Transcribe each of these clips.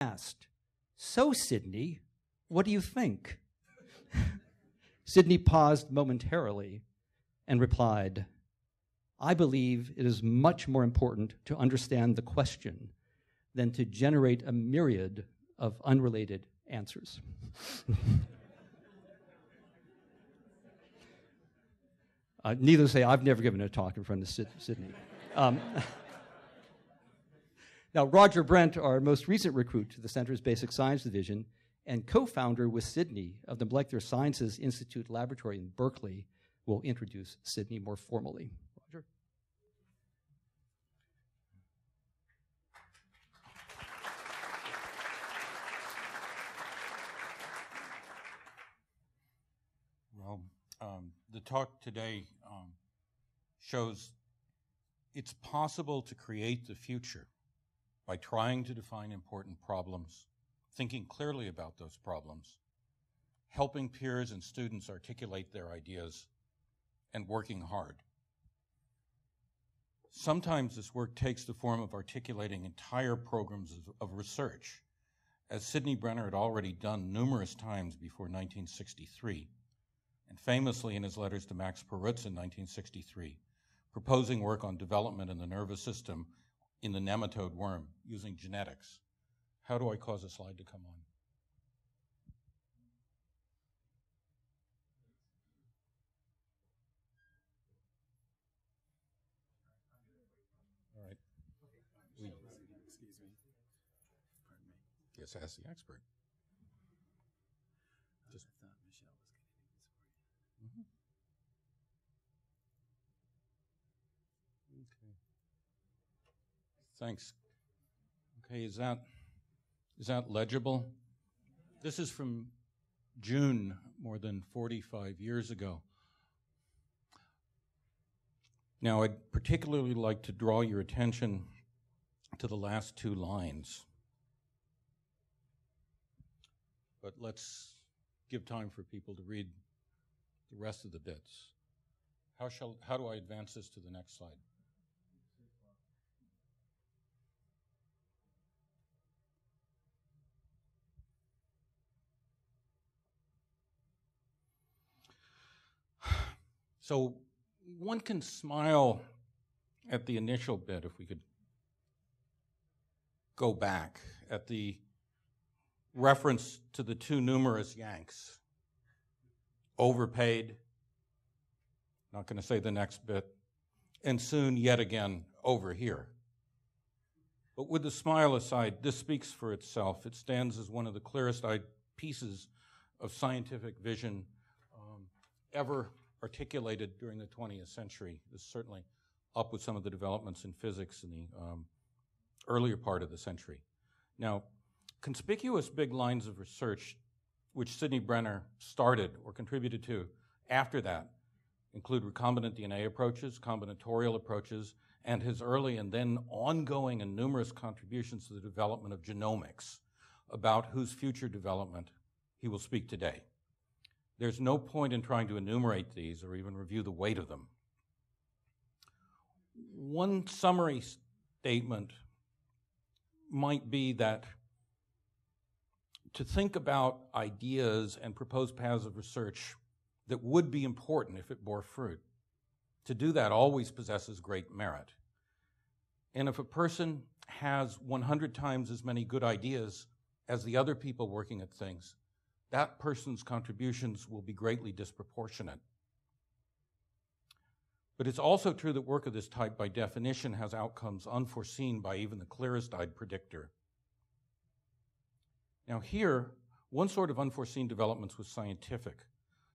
asked, "So, Sydney, what do you think?" Sydney paused momentarily and replied, "I believe it is much more important to understand the question than to generate a myriad of unrelated answers." Needless to say, I've never given a talk in front of Sydney. Now, Roger Brent, our most recent recruit to the Center's Basic Science Division and co-founder with Sydney of the Molecular Sciences Institute Laboratory in Berkeley, will introduce Sydney more formally. Roger. Well, the talk today shows it's possible to create the future by trying to define important problems, thinking clearly about those problems, helping peers and students articulate their ideas, and working hard. Sometimes this work takes the form of articulating entire programs of research, as Sydney Brenner had already done numerous times before 1963, and famously in his letters to Max Perutz in 1963, proposing work on development in the nervous system in the nematode worm using genetics. How do I cause a slide to come on? Yes, ask the expert. Just I thought Michelle was going to do this for you. Mm-hmm. Okay. Thanks. Okay, is that legible? This is from June, more than 45 years ago. Now, I'd particularly like to draw your attention to the last two lines. But let's give time for people to read the rest of the bits. How do I advance this to the next slide? So one can smile at the initial bit, if we could go back, at the reference to the too numerous Yanks. Overpaid, not going to say the next bit, and soon yet again over here. But with the smile aside, this speaks for itself. It stands as one of the clearest pieces of scientific vision ever articulated during the 20th century. It's certainly up with some of the developments in physics in the earlier part of the century. Now, conspicuous big lines of research which Sydney Brenner started or contributed to after that include recombinant DNA approaches, combinatorial approaches, and his early and then ongoing and numerous contributions to the development of genomics, about whose future development he will speak today. There's no point in trying to enumerate these or even review the weight of them. One summary statement might be that to think about ideas and proposed paths of research that would be important if it bore fruit. To do that always possesses great merit. And if a person has 100 times as many good ideas as the other people working at things, that person's contributions will be greatly disproportionate. But it's also true that work of this type, by definition, has outcomes unforeseen by even the clearest-eyed predictor. Now here, one sort of unforeseen developments was scientific.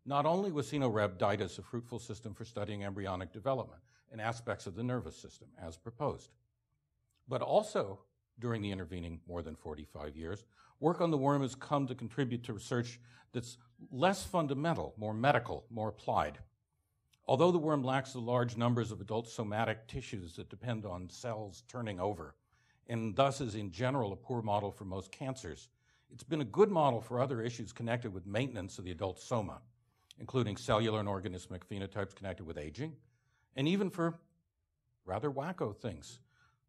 Not only was cenorhabditis a fruitful system for studying embryonic development and aspects of the nervous system, as proposed, but also, during the intervening more than 45 years, work on the worm has come to contribute to research that's less fundamental, more medical, more applied. Although the worm lacks the large numbers of adult somatic tissues that depend on cells turning over, and thus is in general a poor model for most cancers, it's been a good model for other issues connected with maintenance of the adult soma, including cellular and organismic phenotypes connected with aging, and even for rather wacko things,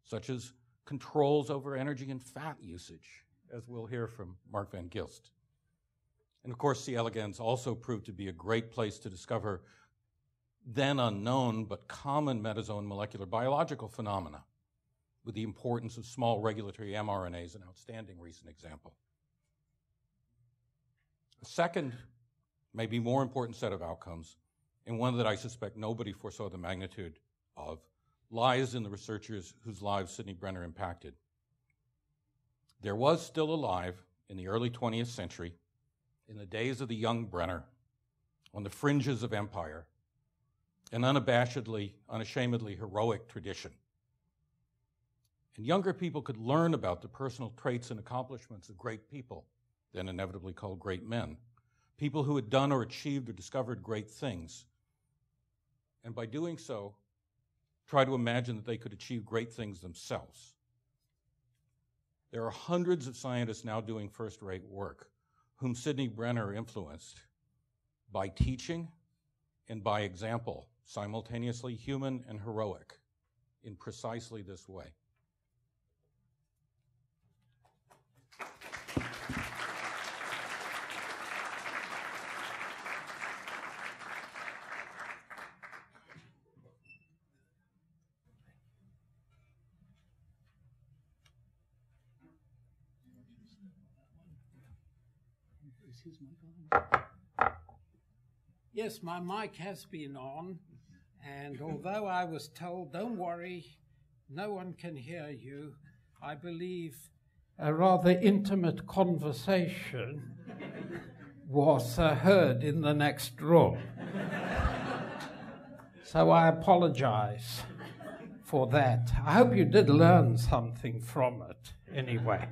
such as controls over energy and fat usage as we'll hear from Mark Van Gilst. And of course, C. elegans also proved to be a great place to discover then unknown but common metazoan molecular biological phenomena, with the importance of small regulatory mRNAs an outstanding recent example. A second, maybe more important set of outcomes, and one that I suspect nobody foresaw the magnitude of, lies in the researchers whose lives Sydney Brenner impacted. There was still alive in the early 20th century, in the days of the young Brenner, on the fringes of empire, an unabashedly, unashamedly heroic tradition. And younger people could learn about the personal traits and accomplishments of great people, then inevitably called great men, people who had done or achieved or discovered great things. And by doing so, try to imagine that they could achieve great things themselves. There are hundreds of scientists now doing first-rate work whom Sydney Brenner influenced by teaching and by example, simultaneously human and heroic, in precisely this way. Yes, my mic has been on, and although I was told, don't worry, no one can hear you, I believe a rather intimate conversation was heard in the next room. So I apologize for that. I hope you did learn something from it anyway.